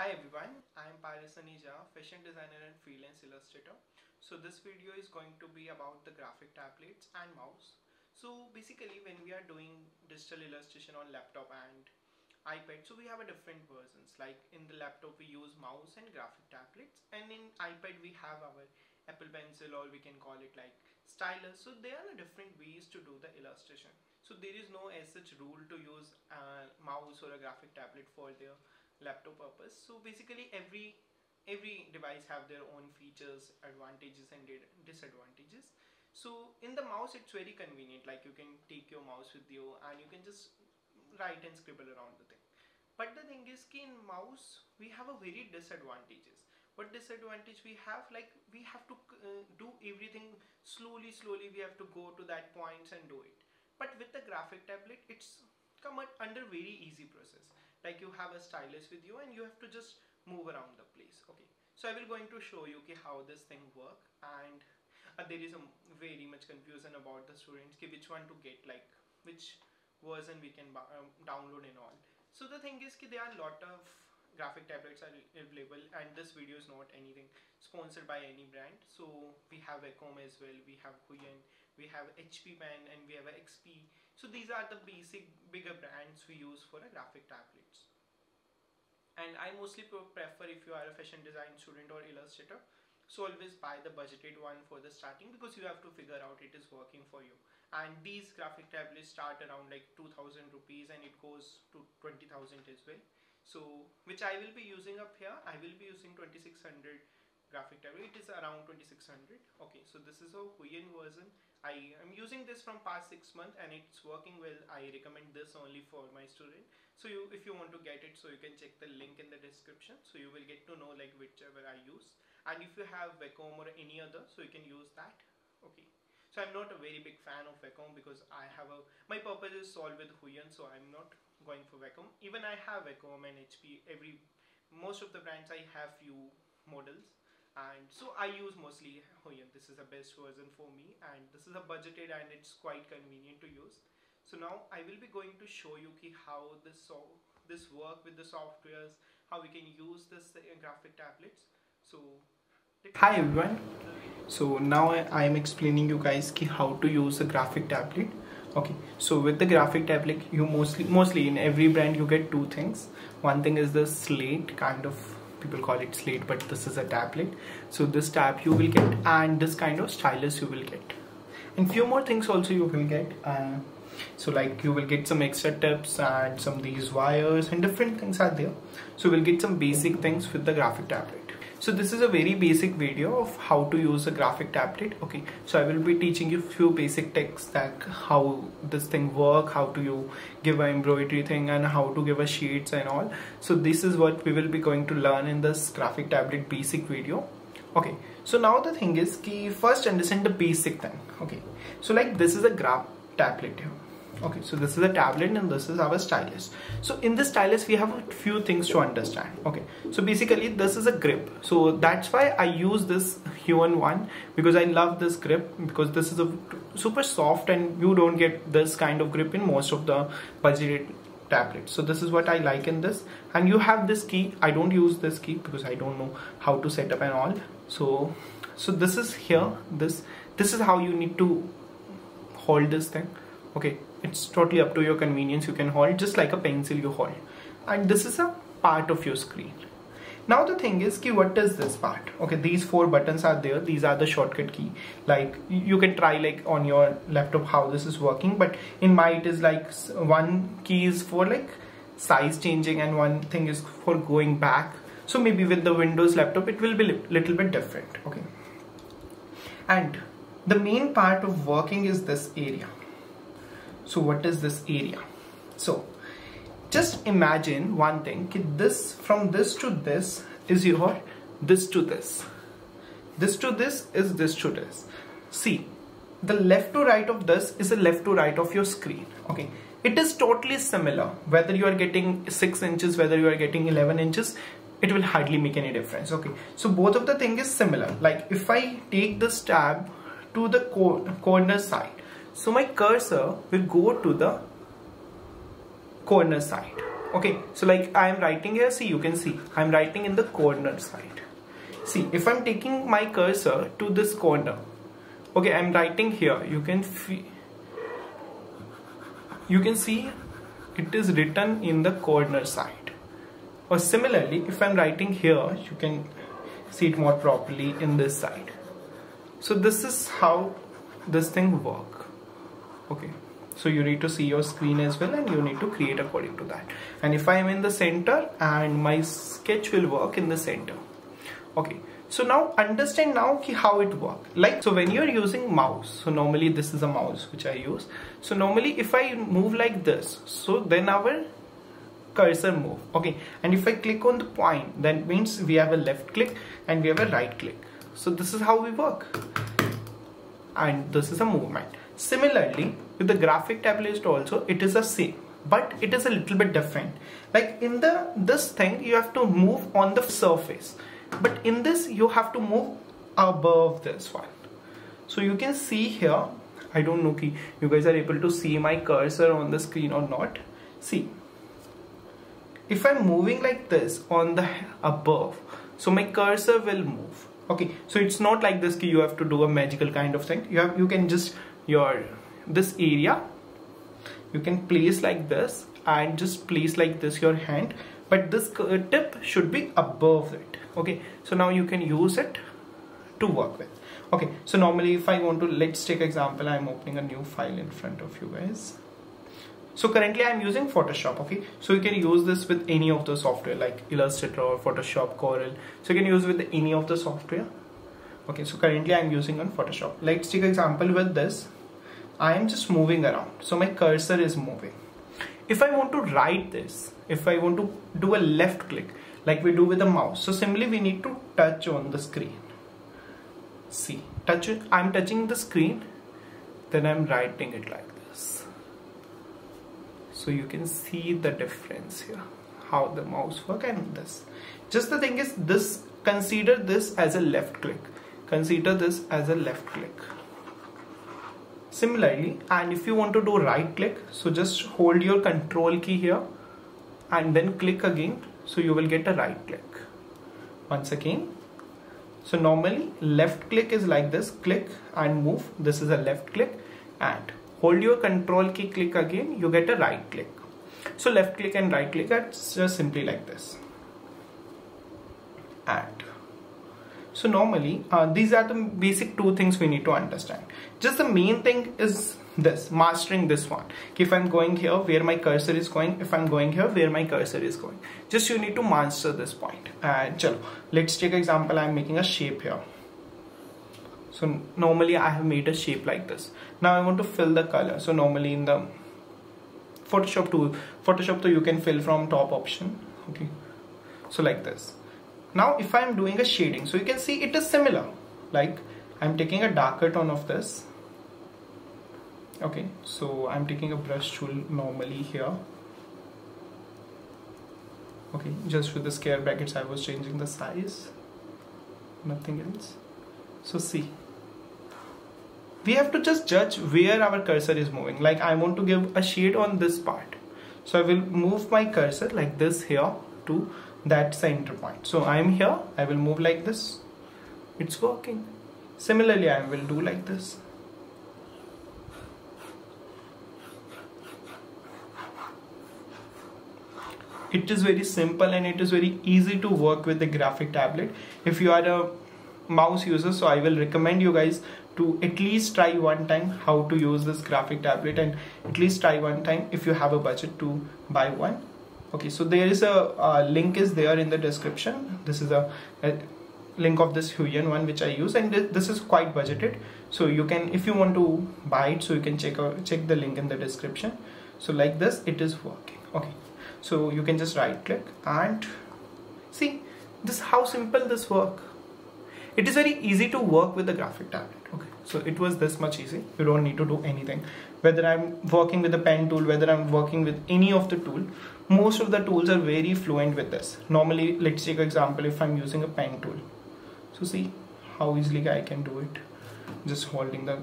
Hi everyone, I am Paras Aneja, fashion designer and freelance illustrator. So this video is going to be about the graphic tablets and mouse. So basically when we are doing digital illustration on laptop and iPad, so we have a different versions. Like in the laptop we use mouse and graphic tablets, and in iPad we have our Apple Pencil, or we can call it like stylus. So there are different ways to do the illustration. So there is no as such rule to use a mouse or a graphic tablet for their laptop purpose. So basically every device have their own features, advantages and disadvantages. So in the mouse it's very convenient, like you can take your mouse with you and you can just write and scribble around the thing. But the thing is ki in mouse we have a very disadvantages. What disadvantage we have, like we have to do everything slowly, we have to go to that points and do it. But with the graphic tablet it's come under very easy process, like you have a stylus with you and you have to just move around the place. Okay, so I will going to show you how this thing work, and there is a very much confusion about the students which one to get, like which version we can download and all. So the thing is there are a lot of graphic tablets are available, and this video is not anything sponsored by any brand. So we have Wacom as well, we have Huion, we have HP Pen, and we have XP. So these are the basic bigger brands we use for graphic tablets. And I mostly prefer, if you are a fashion design student or illustrator, so always buy the budgeted one for the starting, because you have to figure out it is working for you. And these graphic tablets start around like 2,000 rupees and it goes to 20,000 as well. So which I will be using up here. I will be using 2600 graphic tablet. It is around 2600. Okay, so this is a Huion version. I am using this from past 6 months and it's working well. I recommend this only for my student. So if you want to get it, so you can check the link in the description. So you will get to know like whichever I use. And if you have Wacom or any other, so you can use that. Okay. So I'm not a very big fan of Wacom, because I have my purpose is solved with Huion, so I'm not going for Wacom. Even I have Wacom and HP, most of the brands I have few models, and so I use mostly Huion. This is the best version for me, and this is a budgeted and it's quite convenient to use. So now I will be going to show you how this work with the softwares, how we can use this graphic tablets. So hi everyone, so now I am explaining you guys how to use a graphic tablet. Okay, so with the graphic tablet you mostly in every brand you get two things. One thing is the slate, kind of people call it slate, but this is a tablet. So this tab you will get, and this kind of stylus you will get, and few more things also you will get. So like you will get some extra tips and some these wires and different things are there. So you will get some basic things with the graphic tablet. So this is a very basic video of how to use a graphic tablet. Okay, so I will be teaching you few basic techs, that how this thing work, how to you give a embroidery thing and how to give a sheets and all. So this is what we will be going to learn in this graphic tablet basic video. Okay, so now the thing is ki first understand the basic thing. Okay, so like this is a graphic tablet here. Okay, so this is a tablet and this is our stylus. So in this stylus we have a few things to understand. Okay, so basically this is a grip. So that's why I use this Huion one, because I love this grip, because this is a super soft and you don't get this kind of grip in most of the budgeted tablets. So this is what I like in this. And you have this key. I don't use this key because I don't know how to set up and all. So this is here. This is how you need to hold this thing. Okay, it's totally up to your convenience. You can hold just like a pencil you hold, and this is a part of your screen. Now the thing is ki what is this part? Okay, these four buttons are there. These are the shortcut key. Like you can try like on your laptop how this is working, but in my it is like one key is for like size changing and one thing is for going back. So maybe with the Windows laptop it will be little bit different. Okay, and the main part of working is this area. So what is this area? So just imagine one thing, this from this to this is your this to this is this to this. See, the left to right of this is the left to right of your screen. Okay, it is totally similar whether you are getting 6 inches, whether you are getting 11 inches, it will hardly make any difference. Okay, so both of the thing is similar. Like if I take this tab to the corner side, so my cursor will go to the corner side. Okay, so like I am writing here, see, you can see I am writing in the corner side. See, if I am taking my cursor to this corner, okay, I am writing here, you can see it is written in the corner side. Or similarly, if I am writing here, you can see it more properly in this side. So this is how this thing works. Okay, so you need to see your screen as well, and you need to create according to that. And if I am in the center, and my sketch will work in the center. Okay, so now understand now ki how it works. Like, so when you are using mouse, so normally this is a mouse which I use. So normally if I move like this, so then our cursor move. Okay, and if I click on the point, that means we have a left click and we have a right click. So this is how we work. And this is a movement. Similarly, with the graphic tab list also, it is the same, but it is a little bit different. Like in this thing, you have to move on the surface. But in this, you have to move above this one. So you can see here, I don't know if you guys are able to see my cursor on the screen or not. See, if I'm moving like this on the above, so my cursor will move. Okay, so it's not like this, you have to do a magical kind of thing. You can just, this area, you can place like this and just place like this your hand. But this tip should be above it. Okay, so now you can use it to work with. Okay, so normally if I want to, let's take example, I'm opening a new file in front of you guys. So currently I'm using Photoshop. Okay, so you can use this with any of the software like Illustrator or Photoshop, Corel. So you can use with any of the software. Okay, so currently I'm using on Photoshop. Let's take example with this. I am just moving around. So my cursor is moving. If I want to write this, if I want to do a left click, like we do with the mouse, so simply we need to touch on the screen. See, touch it. I'm touching the screen, then I'm writing it like this. So you can see the difference here, how the mouse works and this. Just the thing is this, consider this as a left click. Consider this as a left click. Similarly, and if you want to do right click, so just hold your control key here and then click again. So you will get a right click once again. So normally left click is like this, click and move. This is a left click, and hold your control key, click again, you get a right click. So left click and right click are just simply like this. And so normally these are the basic two things we need to understand. Just the main thing is this, mastering this one. If I'm going here, where my cursor is going, if I'm going here, where my cursor is going. Just you need to master this point. And chalo, let's take example, I'm making a shape here. So normally I have made a shape like this. Now I want to fill the color. So normally in the Photoshop tool, you can fill from top option. Okay, so like this. Now if I'm doing a shading, so you can see it is similar. Like I'm taking a darker tone of this. Okay, so I'm taking a brush tool normally here. Okay, just with the square brackets I was changing the size, nothing else. So see, we have to just judge where our cursor is moving. Like I want to give a shade on this part, so I will move my cursor like this here to that center point. So I'm here, I will move like this, it's working. Similarly, I will do like this. It is very simple and it is very easy to work with the graphic tablet. If you are a mouse user, so I will recommend you guys to at least try one time how to use this graphic tablet, and at least try one time if you have a budget to buy one. Okay, so there is a link is there in the description. This is a link of this Huion one which I use, and this is quite budgeted. So you can, if you want to buy it, so you can check the link in the description. So like this, it is working. Okay, so you can just right click and see this, how simple this work. It is very easy to work with the graphic tablet. Okay, so it was this much easy. You don't need to do anything. Whether I'm working with the pen tool, whether I'm working with any of the tool, most of the tools are very fluent with this. Normally, let's take an example if I'm using a pen tool. So see how easily I can do it. Just holding the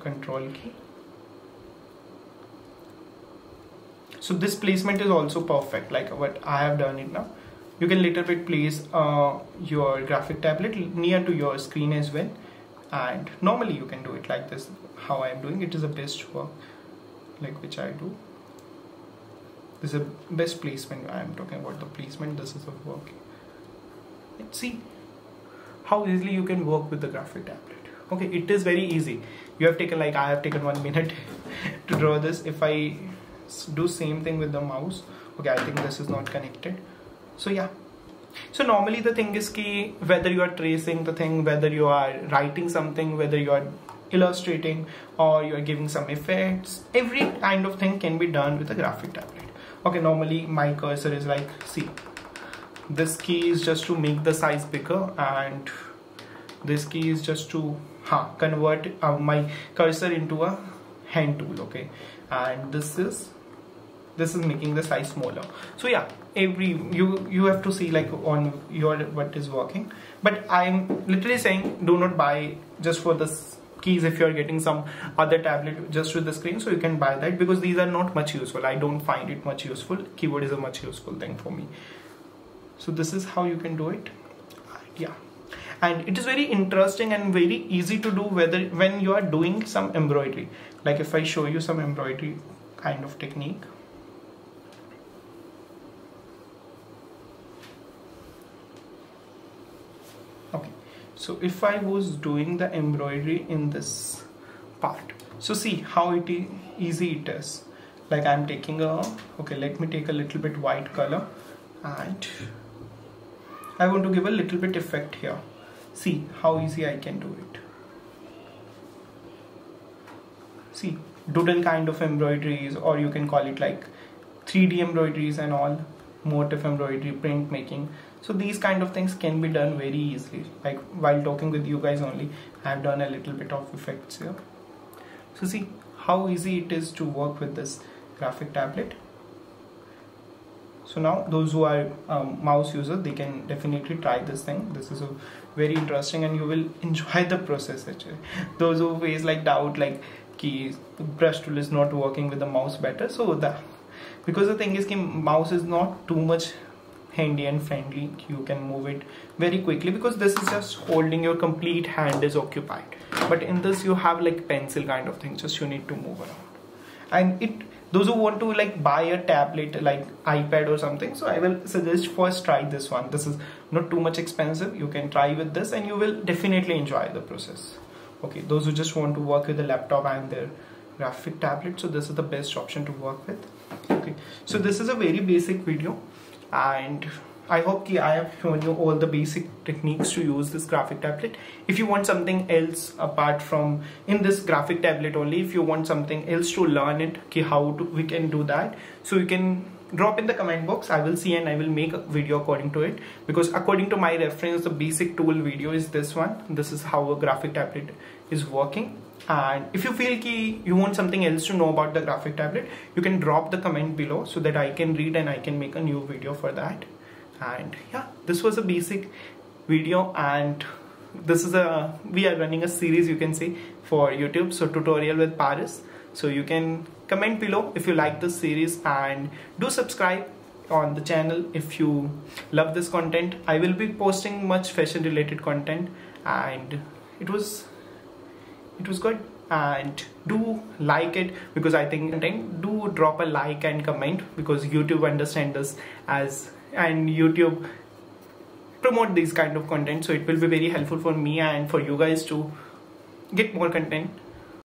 control key. So this placement is also perfect, like what I have done it now. You can little bit place your graphic tablet near to your screen as well, and normally you can do it like this, how I am doing it is the best work, like which I do. This is the best placement. I am talking about the placement. This is the work. Let's see how easily you can work with the graphic tablet. Okay, it is very easy. You have taken, like I have taken 1 minute to draw this. If I do same thing with the mouse, okay, I think this is not connected. So yeah, so normally the thing is key, whether you are tracing the thing, whether you are writing something, whether you are illustrating or you are giving some effects, every kind of thing can be done with a graphic tablet. Okay, normally my cursor is like, see, this key is just to make the size bigger, and this key is just to convert my cursor into a hand tool, okay, and this is making the size smaller. So yeah, you have to see like on your what is working, but I'm literally saying do not buy just for this keys if you are getting some other tablet just with the screen. So you can buy that, because these are not much useful. I don't find it much useful. Keyboard is a much useful thing for me. So this is how you can do it. Yeah, and it is very interesting and very easy to do when you are doing some embroidery. Like if I show you some embroidery kind of technique. Okay, so if I was doing the embroidery in this part, so see how easy it is. Like I'm taking a, okay, let me take a little bit white color, and I want to give a little bit effect here. See how easy I can do it. See, doodle kind of embroideries, or you can call it like 3D embroideries and all, motif embroidery, printmaking. So these kind of things can be done very easily. Like while talking with you guys only, I have done a little bit of effects here. So see how easy it is to work with this graphic tablet. So now those who are mouse users, they can definitely try this thing. This is a very interesting, and you will enjoy the process actually. Those who face like doubt, like keys, brush tool is not working with the mouse better. So because the thing is ki mouse is not too much handy and friendly. You can move it very quickly, because this is just holding, your complete hand is occupied. But in this you have like pencil kind of thing, just you need to move around. And those who want to like buy a tablet like iPad or something, so I will suggest first try this one. This is not too much expensive. You can try with this and you will definitely enjoy the process. Okay, those who just want to work with a laptop and their graphic tablet, so this is the best option to work with. Okay, so this is a very basic video, and I hope ki I have shown you all the basic techniques to use this graphic tablet. If you want something else apart from in this graphic tablet only, if you want something else to learn it, ki we can do that, so you can drop in the comment box. I will see and I will make a video according to it, because according to my reference the basic tool video is this one. This is how a graphic tablet is working. And if you feel ki you want something else to know about the graphic tablet, you can drop the comment below so that I can read and I can make a new video for that. And yeah, this was a basic video, and this is we are running a series, you can say, for YouTube, so tutorial with Paras. So you can comment below if you like this series, and do subscribe on the channel if you love this content. I will be posting much fashion related content, and it was good. And do like it, because I think do drop a like and comment, because YouTube understand this as, and YouTube promote these kind of content, so it will be very helpful for me and for you guys to get more content